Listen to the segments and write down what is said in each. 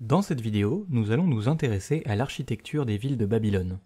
Dans cette vidéo, nous allons nous intéresser à l'architecture des villes de Babylone.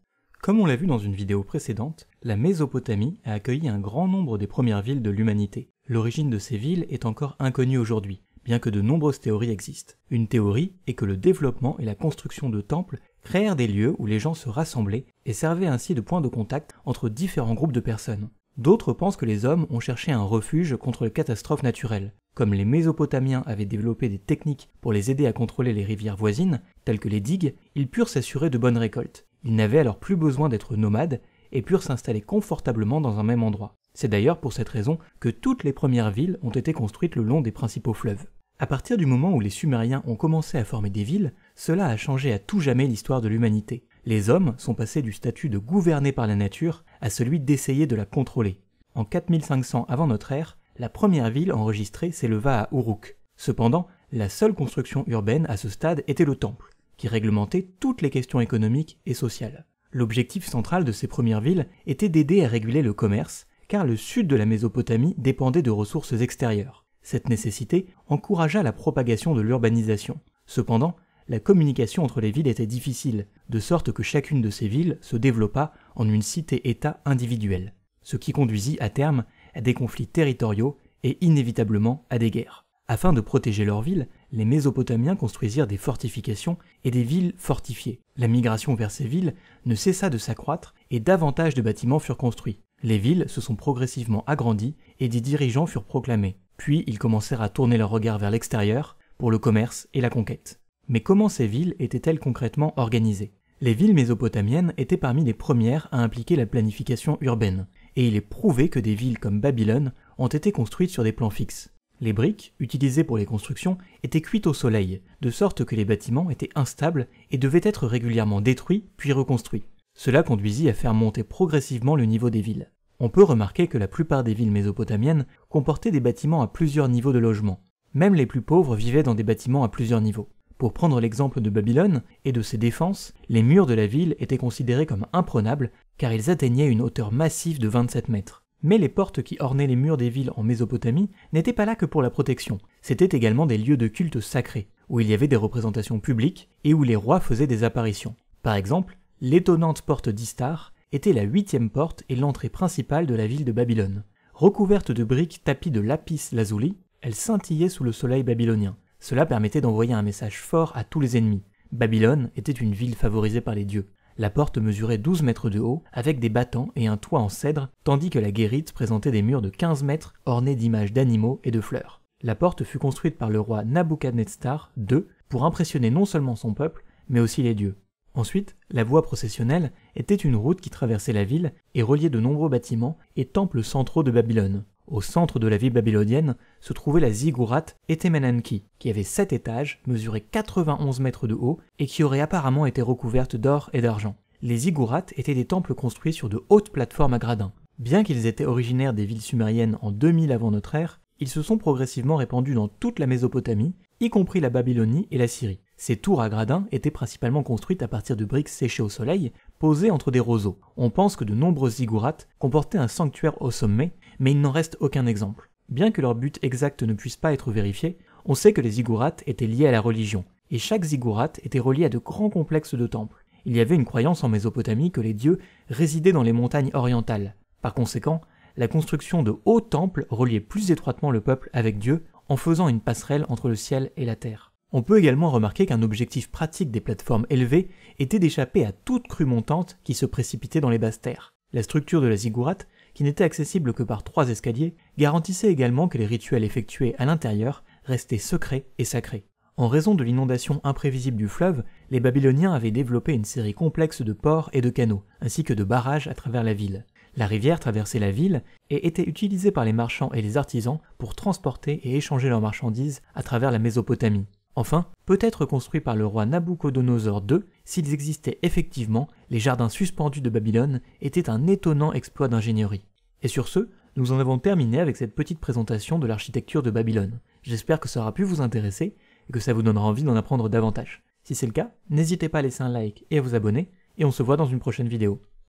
Comme on l'a vu dans une vidéo précédente, la Mésopotamie a accueilli un grand nombre des premières villes de l'humanité. L'origine de ces villes est encore inconnue aujourd'hui, bien que de nombreuses théories existent. Une théorie est que le développement et la construction de temples créèrent des lieux où les gens se rassemblaient et servaient ainsi de point de contact entre différents groupes de personnes. D'autres pensent que les hommes ont cherché un refuge contre les catastrophes naturelles. Comme les Mésopotamiens avaient développé des techniques pour les aider à contrôler les rivières voisines, telles que les digues, ils purent s'assurer de bonnes récoltes. Ils n'avaient alors plus besoin d'être nomades et purent s'installer confortablement dans un même endroit. C'est d'ailleurs pour cette raison que toutes les premières villes ont été construites le long des principaux fleuves. À partir du moment où les Sumériens ont commencé à former des villes, cela a changé à tout jamais l'histoire de l'humanité. Les hommes sont passés du statut de gouverner par la nature à celui d'essayer de la contrôler. En 4500 avant notre ère, la première ville enregistrée s'éleva à Uruk. Cependant, la seule construction urbaine à ce stade était le temple, qui réglementait toutes les questions économiques et sociales. L'objectif central de ces premières villes était d'aider à réguler le commerce, car le sud de la Mésopotamie dépendait de ressources extérieures. Cette nécessité encouragea la propagation de l'urbanisation. Cependant, la communication entre les villes était difficile, de sorte que chacune de ces villes se développa en une cité-État individuelle, ce qui conduisit à terme à des conflits territoriaux et inévitablement à des guerres. Afin de protéger leurs villes, les Mésopotamiens construisirent des fortifications et des villes fortifiées. La migration vers ces villes ne cessa de s'accroître et davantage de bâtiments furent construits. Les villes se sont progressivement agrandies et des dirigeants furent proclamés. Puis ils commencèrent à tourner leur regard vers l'extérieur pour le commerce et la conquête. Mais comment ces villes étaient-elles concrètement organisées? Les villes mésopotamiennes étaient parmi les premières à impliquer la planification urbaine, et il est prouvé que des villes comme Babylone ont été construites sur des plans fixes. Les briques, utilisées pour les constructions, étaient cuites au soleil, de sorte que les bâtiments étaient instables et devaient être régulièrement détruits puis reconstruits. Cela conduisit à faire monter progressivement le niveau des villes. On peut remarquer que la plupart des villes mésopotamiennes comportaient des bâtiments à plusieurs niveaux de logement. Même les plus pauvres vivaient dans des bâtiments à plusieurs niveaux. Pour prendre l'exemple de Babylone et de ses défenses, les murs de la ville étaient considérés comme imprenables car ils atteignaient une hauteur massive de 27 mètres. Mais les portes qui ornaient les murs des villes en Mésopotamie n'étaient pas là que pour la protection, c'étaient également des lieux de culte sacrés, où il y avait des représentations publiques et où les rois faisaient des apparitions. Par exemple, l'étonnante porte d'Istar était la 8e porte et l'entrée principale de la ville de Babylone. Recouverte de briques tapies de lapis lazuli, elle scintillait sous le soleil babylonien. Cela permettait d'envoyer un message fort à tous les ennemis. Babylone était une ville favorisée par les dieux. La porte mesurait 12 mètres de haut, avec des battants et un toit en cèdre, tandis que la guérite présentait des murs de 15 mètres ornés d'images d'animaux et de fleurs. La porte fut construite par le roi Nabuchodonosor II pour impressionner non seulement son peuple, mais aussi les dieux. Ensuite, la voie processionnelle était une route qui traversait la ville et reliait de nombreux bâtiments et temples centraux de Babylone. Au centre de la ville babylonienne se trouvait la Ziggourat Etemenanki, qui avait 7 étages, mesurait 91 mètres de haut et qui aurait apparemment été recouverte d'or et d'argent. Les ziggourats étaient des temples construits sur de hautes plateformes à gradins. Bien qu'ils étaient originaires des villes sumériennes en 2000 avant notre ère, ils se sont progressivement répandus dans toute la Mésopotamie, y compris la Babylonie et la Syrie. Ces tours à gradins étaient principalement construites à partir de briques séchées au soleil, posées entre des roseaux. On pense que de nombreux ziggourats comportaient un sanctuaire au sommet, mais il n'en reste aucun exemple. Bien que leur but exact ne puisse pas être vérifié, on sait que les ziggourats étaient liés à la religion, et chaque ziggurat était relié à de grands complexes de temples. Il y avait une croyance en Mésopotamie que les dieux résidaient dans les montagnes orientales. Par conséquent, la construction de hauts temples reliait plus étroitement le peuple avec Dieu, en faisant une passerelle entre le ciel et la terre. On peut également remarquer qu'un objectif pratique des plateformes élevées était d'échapper à toute crue montante qui se précipitait dans les basses terres. La structure de la ziggurat, qui n'était accessible que par 3 escaliers, garantissait également que les rituels effectués à l'intérieur restaient secrets et sacrés. En raison de l'inondation imprévisible du fleuve, les Babyloniens avaient développé une série complexe de ports et de canaux, ainsi que de barrages à travers la ville. La rivière traversait la ville et était utilisée par les marchands et les artisans pour transporter et échanger leurs marchandises à travers la Mésopotamie. Enfin, peut-être construits par le roi Nabuchodonosor II, s'ils existaient effectivement, les jardins suspendus de Babylone étaient un étonnant exploit d'ingénierie. Et sur ce, nous en avons terminé avec cette petite présentation de l'architecture de Babylone. J'espère que ça aura pu vous intéresser et que ça vous donnera envie d'en apprendre davantage. Si c'est le cas, n'hésitez pas à laisser un like et à vous abonner, et on se voit dans une prochaine vidéo.